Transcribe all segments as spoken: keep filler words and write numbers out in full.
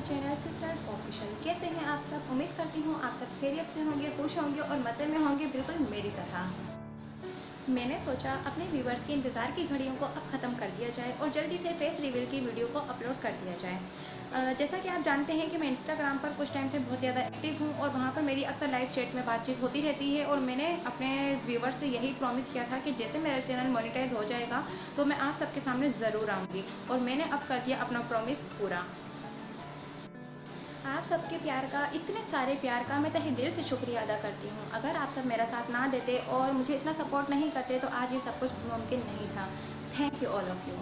My channel sisters official. कैसे हैं आप सब? उम्मीद करती हूँ आप सब खैरियत से होंगे, खुश होंगे और मज़े में होंगे, बिल्कुल मेरी तरह। मैंने सोचा अपने व्यूवर्स के इंतज़ार की घड़ियों को अब ख़त्म कर दिया जाए और जल्दी से फेस रिवील की वीडियो को अपलोड कर दिया जाए। जैसा कि आप जानते हैं कि मैं इंस्टाग्राम पर कुछ टाइम से बहुत ज़्यादा एक्टिव हूँ और वहाँ पर मेरी अक्सर लाइव चैट में बातचीत होती रहती है, और मैंने अपने व्यूवर्स से यही प्रॉमिस किया था कि जैसे मेरा चैनल मोनिटाइज हो जाएगा तो मैं आप सबके सामने ज़रूर आऊँगी, और मैंने अब कर दिया अपना प्रॉमिस पूरा। आप सबके प्यार का, इतने सारे प्यार का मैं तहे दिल से शुक्रिया अदा करती हूँ। अगर आप सब मेरा साथ ना देते और मुझे इतना सपोर्ट नहीं करते तो आज ये सब कुछ मुमकिन नहीं था। Thank you all of you.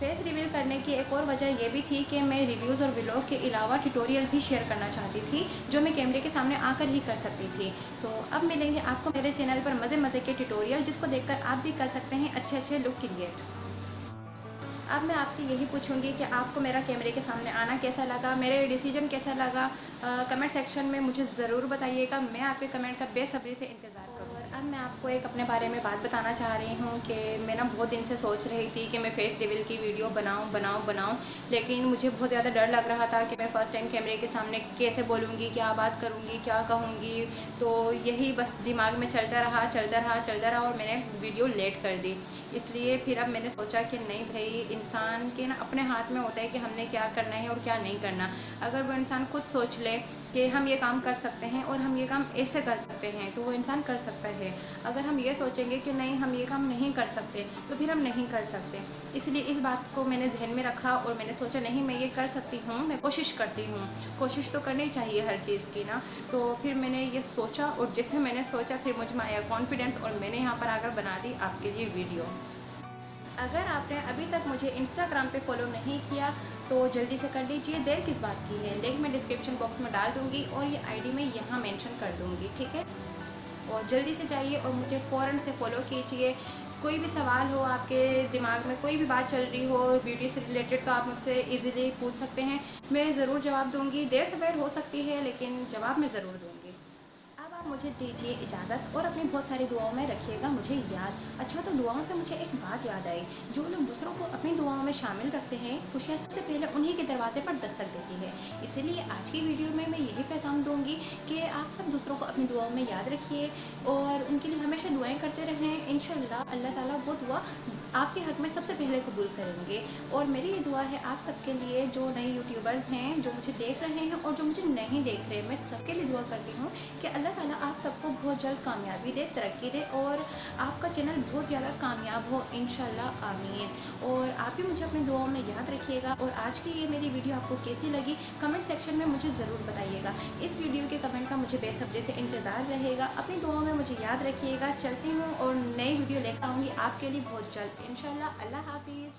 Face reveal करने की एक और वजह यह भी थी कि मैं रिव्यूज़ और व्लॉग के अलावा ट्यूटोरियल भी शेयर करना चाहती थी, जो मैं कैमरे के सामने आकर ही कर सकती थी। सो so, अब मिलेंगे आपको मेरे चैनल पर मज़े मज़े के ट्यूटोरियल, जिसको देखकर आप भी कर सकते हैं अच्छे अच्छे लुक क्रिएट। अब मैं आपसे यही पूछूंगी कि आपको मेरा कैमरे के सामने आना कैसा लगा, मेरे डिसीजन कैसा लगा। आ, कमेंट सेक्शन में मुझे ज़रूर बताइएगा, मैं आपके कमेंट का बेसब्री से इंतज़ार करूँगा। अब मैं आपको एक अपने बारे में बात बताना चाह रही हूँ कि मैं ना बहुत दिन से सोच रही थी कि मैं फेस रिवील की वीडियो बनाऊँ बनाऊँ बनाऊँ लेकिन मुझे बहुत ज़्यादा डर लग रहा था कि मैं फ़र्स्ट टाइम कैमरे के सामने कैसे बोलूँगी, क्या बात करूँगी, क्या कहूँगी। तो यही बस दिमाग में चलता रहा चलता रहा चलता रहा और मैंने वीडियो लेट कर दी। इसलिए फिर अब मैंने सोचा कि नहीं भाई, इंसान के ना अपने हाथ में होता है कि हमने क्या करना है और क्या नहीं करना। अगर वो इंसान खुद सोच ले कि हम ये काम कर सकते हैं और हम ये काम ऐसे कर सकते हैं तो वो इंसान कर सकता है। अगर हम ये सोचेंगे कि नहीं हम ये काम नहीं कर सकते तो फिर हम नहीं कर सकते। इसलिए इस बात को मैंने जहन में रखा और मैंने सोचा नहीं, मैं ये कर सकती हूँ, मैं कोशिश करती हूँ, कोशिश तो करनी चाहिए हर चीज़ की ना। तो फिर मैंने ये सोचा और जैसे मैंने सोचा फिर मुझ में आया कॉन्फिडेंस और मैंने यहाँ पर आकर बना दी आपके लिए वीडियो। अगर आपने अभी तक मुझे इंस्टाग्राम पे फॉलो नहीं किया तो जल्दी से कर लीजिए, देर किस बात की है। लिंक मैं डिस्क्रिप्शन बॉक्स में डाल दूंगी और ये आईडी मैं यहाँ मेंशन कर दूंगी, ठीक है। और जल्दी से जाइए और मुझे फ़ौरन से फॉलो कीजिए। कोई भी सवाल हो, आपके दिमाग में कोई भी बात चल रही हो ब्यूटी से रिलेटेड, तो आप मुझसे ईजिली पूछ सकते हैं, मैं ज़रूर जवाब दूँगी। देर सवेर हो सकती है लेकिन जवाब मैं ज़रूर दूँगी। आप मुझे दीजिए इजाज़त और अपनी बहुत सारी दुआओं में रखिएगा मुझे याद। अच्छा, तो दुआओं से मुझे एक बात याद आई, जो लोग दूसरों को अपनी दुआओं में शामिल रखते हैं, खुशियाँ सबसे पहले उन्हीं के दरवाजे पर दस्तक देती है। इसीलिए आज की वीडियो में मैं यही पैगाम दूंगी कि आप सब दूसरों को अपनी दुआओं में याद रखिए और उनके लिए हमेशा दुआएँ करते रहें। इंशाल्लाह अल्लाह ताला वो दुआ आपके हक में सबसे पहले कबूल करेंगे। और मेरी ये दुआ है आप सबके लिए, जो नए यूट्यूबर्स हैं, जो मुझे देख रहे हैं और जो मुझे नहीं देख रहे, मैं सबके लिए दुआ करती हूँ कि अल्लाह ताला आप सबको बहुत जल्द कामयाबी दे, तरक्की दे और आपका चैनल बहुत ज़्यादा कामयाब हो इंशाल्लाह, आमीन। और आप भी मुझे अपनी दुआओं में याद रखिएगा। और आज की ये मेरी वीडियो आपको कैसी लगी कमेंट सेक्शन में मुझे ज़रूर बताइएगा। इस वीडियो के कमेंट का मुझे बेसब्री से इंतज़ार रहेगा। अपनी दुआओं में मुझे याद रखिएगा। चलती हूँ और नई वीडियो लेकर आऊँगी आपके लिए बहुत जल्द इंशाल्लाह। अल्लाह हाफिज़।